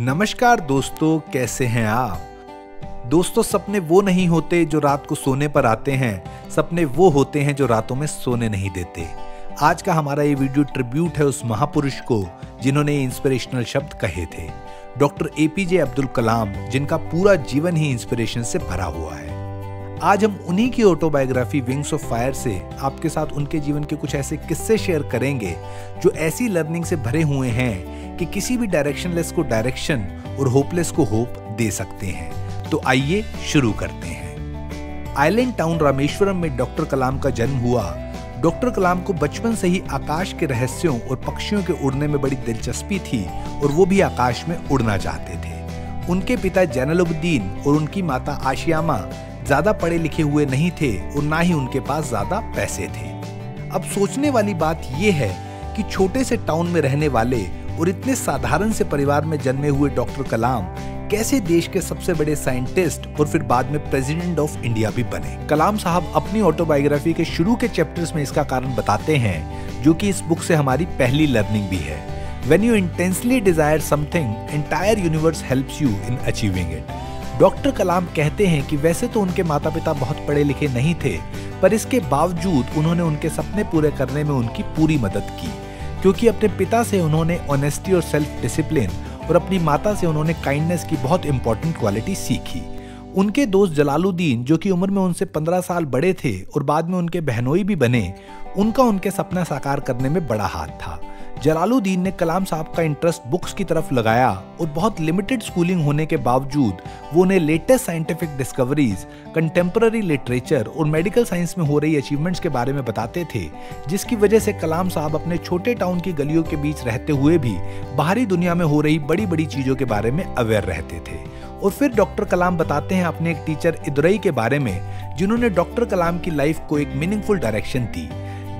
नमस्कार दोस्तों, कैसे हैं आप। दोस्तों, सपने वो नहीं होते जो रात को सोने पर आते हैं, सपने वो होते हैं जो रातों में सोने नहीं देते। आज का हमारा ये वीडियो ट्रिब्यूट है उस महापुरुष को जिन्होंने इंस्पिरेशनल शब्द कहे थे, डॉक्टर APJ अब्दुल कलाम, जिनका पूरा जीवन ही इंस्पिरेशन से भरा हुआ है। आज हम उन्हीं की ऑटोबायोग्राफी विंग्स ऑफ फायर से आपके साथ उनके जीवन के कुछ ऐसे किस्से शेयर करेंगे जो ऐसी लर्निंग से भरे हुए हैं कि किसी भी डायरेक्शनलेस को डायरेक्शन और होपलेस को होप दे सकते हैं। तो आइए शुरू करते हैं। आइलैंड टाउन रामेश्वरम में डॉक्टर कलाम का जन्म हुआ। डॉक्टर कलाम को बचपन से ही आकाश के रहस्यों और पक्षियों के उड़ने में बड़ी दिलचस्पी थी और वो भी आकाश में उड़ना चाहते थे। उनके पिता जैनुलबदीन और उनकी माता आशियामा ज्यादा पढ़े लिखे हुए नहीं थे और ना ही उनके पास ज्यादा पैसे थे। अब सोचने वाली बात यह है कि छोटे से टाउन में रहने वाले और इतने साधारण से परिवार में जन्मे हुए डॉक्टर कलाम कैसे देश के सबसे बड़े साइंटिस्ट और फिर बाद में प्रेसिडेंट ऑफ इंडिया भी बने। कलाम साहब अपनी ऑटोबायोग्राफी के शुरू के चैप्टर्स में इसका कारण बताते हैं, जो कि इस बुक से हमारी पहली लर्निंग भी है। When you intensely desire something, entire universe helps you in achieving it. Doctor Kalam कहते हैं कि वैसे तो उनके माता पिता बहुत पढ़े लिखे नहीं थे, पर इसके बावजूद उन्होंने उनके सपने पूरे करने में उनकी पूरी मदद की, क्योंकि अपने पिता से उन्होंने ऑनेस्टी और सेल्फ डिसिप्लिन और अपनी माता से उन्होंने काइंडनेस की बहुत इंपॉर्टेंट क्वालिटी सीखी। उनके दोस्त जलालुद्दीन, जो कि उम्र में उनसे 15 साल बड़े थे और बाद में उनके बहनोई भी बने, उनका उनके सपना साकार करने में बड़ा हाथ था। जलालुद्दीन ने कलाम साहब का इंटरेस्ट बुक्स की तरफ लगाया और बहुत लिमिटेड स्कूलिंग होने के बावजूद वो उन्हें latest scientific discoveries, contemporary literature और मेडिकल साइंस में हो रही अचीवमेंट्स के बारे में बताते थे, जिसकी वजह से कलाम साहब अपने छोटे टाउन की गलियों के बीच रहते हुए भी बाहरी दुनिया में हो रही बड़ी बड़ी चीज़ों के बारे में अवेयर रहते थे। और फिर डॉक्टर कलाम बताते हैं अपने एक टीचर इदुरई के बारे में, जिन्होंने डॉक्टर कलाम की लाइफ को एक मीनिंगफुल डायरेक्शन दी।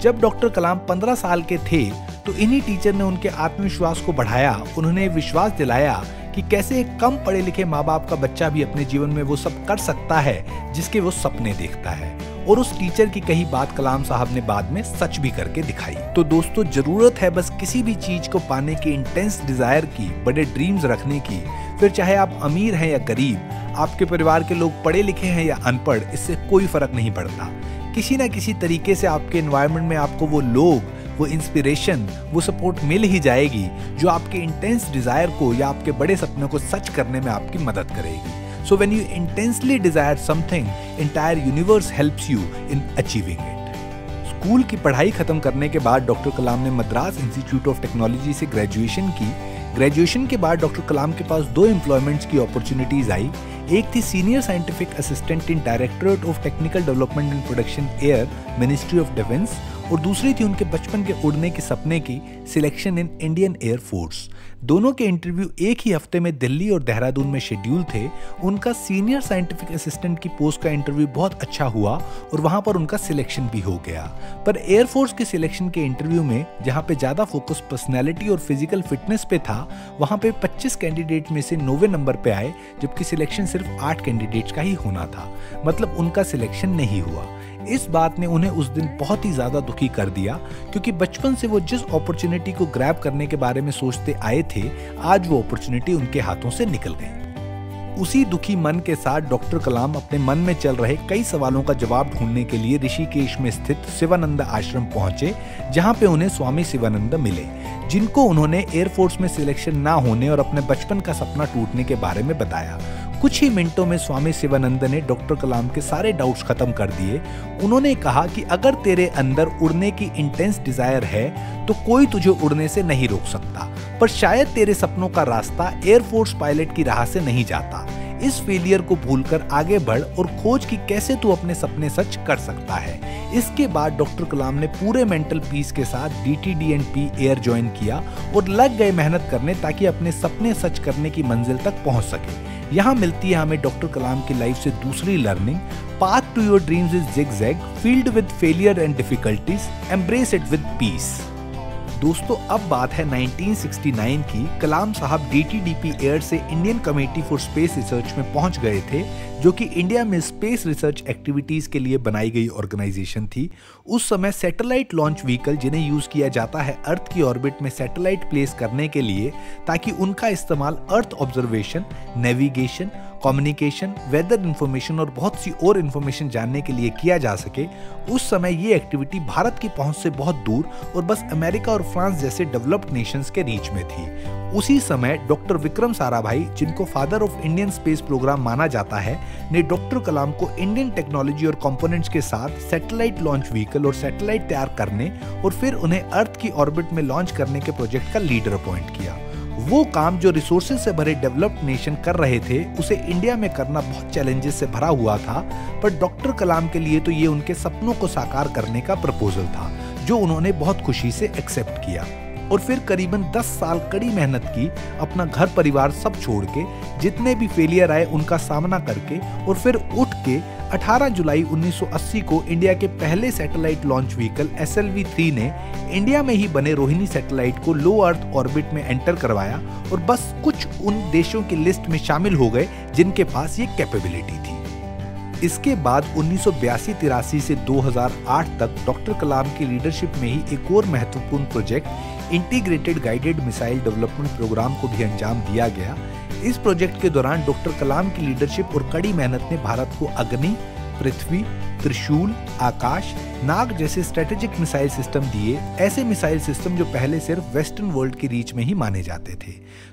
जब डॉक्टर कलाम 15 साल के थे तो इन्हीं टीचर ने उनके आत्मविश्वास को बढ़ाया। उन्होंने विश्वास दिलाया कि कैसे एक कम पढ़े लिखे माँ बाप का बच्चा भी अपने जीवन में वो सब कर सकता है जिसके वो सपने देखता है। और उस टीचर की कही बात कलाम साहब ने बाद में सच भी करके दिखाई। तो दोस्तों, जरूरत है बस किसी भी चीज को पाने की इंटेंस डिजायर की, बड़े ड्रीम्स रखने की। फिर चाहे आप अमीर हैं या गरीब, आपके परिवार के लोग पढ़े लिखे हैं या अनपढ़, इससे कोई फर्क नहीं पड़ता। किसी ना किसी तरीके से आपके एनवायरनमेंट में आपको वो लोग, वो इंस्पिरेशन, वो सपोर्ट मिल ही जाएगी जो आपके इंटेंस डिजायर को या आपके बड़े सपने को सच करने में आपकी मदद करेगी। So when you intensely desire something, entire universe helps you in achieving it. School की पढ़ाई खत्म करने के बाद डॉक्टर कलाम ने मद्रास इंस्टीट्यूट ऑफ टेक्नोलॉजी से ग्रेजुएशन की। ग्रेजुएशन के बाद डॉक्टर कलाम के पास दो एम्प्लॉयमेंट्स की अपॉर्चुनिटीज आई। एक थी senior scientific assistant in directorate of technical development and production, air ministry of defence, और दूसरी थी उनके बचपन के उड़ने के सपने की selection in Indian air force. दोनों के इंटरव्यू एक ही हफ्ते में दिल्ली और देहरादून में शेड्यूल थे। उनका सीनियर साइंटिफिक असिस्टेंट की पोस्ट का इंटरव्यू बहुत अच्छा हुआ और वहां पर उनका सिलेक्शन भी हो गया। पर एयरफोर्स के सिलेक्शन के इंटरव्यू में जहां पे ज़्यादा फोकस पर्सनैलिटी और फिजिकल फिटनेस पे था, वहां पे 25 कैंडिडेट में से 9वें नंबर पे आए, जबकि सिलेक्शन सिर्फ 8 कैंडिडेट्स का ही होना था। मतलब उनका सिलेक्शन नहीं हुआ। इस बात ने उन्हें उस दिन बहुत ही ज़्यादा दुखी कर दिया, क्योंकि बचपन से वो जिस अपॉर्चुनिटी को ग्रैब करने के बारे में सोचते आए थे, आज वो अपॉर्चुनिटी उनके हाथों से निकल गई। उसी दुखी मन के साथ डॉक्टर कलाम अपने मन में चल रहे कई सवालों का जवाब ढूंढने के लिए ऋषिकेश में स्थित शिवानंद आश्रम पहुंचे, जहां पे उन्हें स्वामी शिवानंद मिले, जिनको उन्होंने एयरफोर्स में सिलेक्शन ना होने और अपने बचपन का सपना टूटने के बारे में बताया। कुछ ही मिनटों में स्वामी शिवानंद ने डॉक्टर कलाम के सारे डाउट्स खत्म कर दिए। उन्होंने कहा कि अगर तेरे अंदर उड़ने की इंटेंस डिजायर है तो कोई तुझे उड़ने से नहीं रोक सकता, पर शायद तेरे सपनों का रास्ता एयरफोर्स पायलट की राह से नहीं जाता। इस फेलियर को भूलकर आगे बढ़ और खोज कि कैसे तू अपने सपने सच कर सकता है। इसके बाद डॉक्टर कलाम ने पूरे मेंटल पीस के साथ DTDNP एयर ज्वाइन किया और लग गए मेहनत करने ताकि अपने सपने सच करने की मंजिल तक पहुँच सके। यहाँ मिलती है हमें डॉक्टर कलाम की लाइफ से दूसरी learning, path to your dreams is zigzag, filled with failure and difficulties, embrace it with peace. दोस्तों अब बात है 1969 की। कलाम साहब डीटीडीपी एयर से Indian committee for space research में पहुंच गए थे, जो कि इंडिया में स्पेस रिसर्च एक्टिविटीज़ के लिए बनाई गई ऑर्गेनाइजेशन थी। उस समय सैटेलाइट लॉन्च व्हीकल, जिन्हें यूज़ किया जाता है अर्थ की ऑर्बिट में सैटेलाइट प्लेस करने के लिए, ताकि उनका इस्तेमाल earth observation, navigation, communication, weather information और बहुत सी और इन्फॉर्मेशन जानने के लिए किया जा सके। उस समय ये एक्टिविटी भारत की पहुंच से बहुत दूर और बस अमेरिका और फ्रांस जैसे डेवलप्ड नेशंस के रीच में थी। उसी समय डॉक्टर विक्रम साराभाई, जिनको father of Indian space programme माना जाता है, ने डॉक्टर कलाम को इंडियन टेक्नोलॉजी और कंपोनेंट्स के साथ सैटेलाइट लॉन्च व्हीकल और सैटेलाइट तैयार करने और फिर उन्हें अर्थ की ऑर्बिट में लॉन्च करने के प्रोजेक्ट का लीडर अपॉइंट किया। वो काम जो रिसोर्सेज से भरे डेवलप्ड नेशन कर रहे थे, उसे इंडिया में करना बहुत चैलेंजेस से भरा हुआ था, पर डॉक्टर कलाम के लिए तो ये उनके सपनों को साकार करने का प्रपोजल था, जो उन्होंने बहुत खुशी से एक्सेप्ट किया। और फिर करीबन 10 साल कड़ी मेहनत की, अपना घर परिवार सब छोड़ के, जितने भी फेलियर आए उनका सामना करके, और फिर उठ के 18 जुलाई 1980 को इंडिया के पहले सैटेलाइट लॉन्च व्हीकल SLV3 ने इंडिया में ही बने रोहिणी सैटेलाइट को लो अर्थ ऑर्बिट में एंटर करवाया और बस कुछ उन देशों की लिस्ट में शामिल हो गए जिनके पास ये कैपेबिलिटी थी। इसके बाद 1982-83 से 2008 तक डॉक्टर कलाम की लीडरशिप में ही एक और महत्वपूर्ण project integrated guided missile development programme को भी अंजाम दिया गया। इस प्रोजेक्ट के दौरान डॉक्टर कलाम की लीडरशिप और कड़ी मेहनत ने भारत को अग्नि, पृथ्वी, त्रिशूल, आकाश, नाग जैसे स्ट्रेटेजिक मिसाइल सिस्टम दिए, ऐसे मिसाइल सिस्टम जो पहले सिर्फ वेस्टर्न वर्ल्ड की रीच में ही माने जाते थे।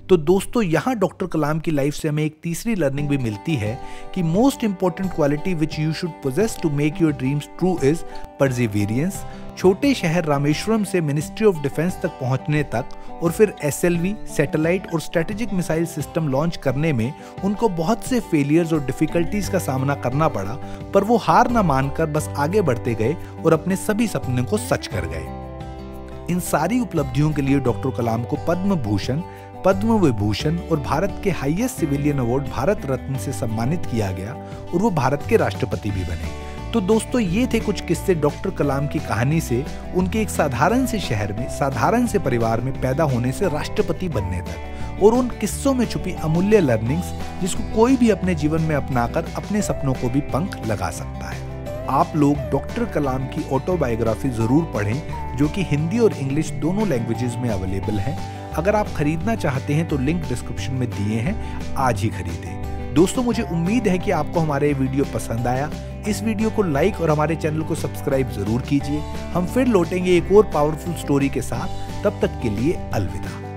तो दोस्तों यहाँ डॉक्टर कलाम की लाइफ से हमें एक तीसरी लर्निंग भी मिलती है कि most important quality which you should possess to make your dreams true is perseverance. छोटे शहर रामेश्वरम से मिनिस्ट्री ऑफ डिफेंस तक पहुंचने तक और फिर SLV, सैटेलाइट और स्ट्रेटेजिक मिसाइल सिस्टम लॉन्च करने में उनको बहुत से फेलियर्स और डिफिकल्टीज का सामना करना पड़ा, पर वो हार ना मानकर बस आगे बढ़ते गए और अपने सभी सपने को सच कर गए। इन सारी उपलब्धियों के लिए डॉक्टर कलाम को पद्म भूषण, पद्म विभूषण और भारत के highest civilian award Bharat Ratna से सम्मानित किया गया और वो भारत के राष्ट्रपति भी बने। तो दोस्तों ये थे कुछ किस्से डॉक्टर कलाम की कहानी से, उनके एक साधारण से शहर में, साधारण से परिवार में पैदा होने से राष्ट्रपति बनने तक, और उन किस्सों में छुपी अमूल्य लर्निंग्स जिसको कोई भी अपने जीवन में अपनाकर अपने सपनों को भी पंख लगा सकता है। आप लोग डॉक्टर कलाम की ऑटोबायोग्राफी ज़रूर पढ़ें, जो कि हिंदी और इंग्लिश दोनों लैंग्वेजेस में अवेलेबल है। अगर आप खरीदना चाहते हैं तो लिंक डिस्क्रिप्शन में दिए हैं, आज ही खरीदें। दोस्तों मुझे उम्मीद है कि आपको हमारे ये वीडियो पसंद आया। इस वीडियो को लाइक और हमारे चैनल को सब्सक्राइब ज़रूर कीजिए। हम फिर लौटेंगे एक और पावरफुल स्टोरी के साथ, तब तक के लिए अलविदा।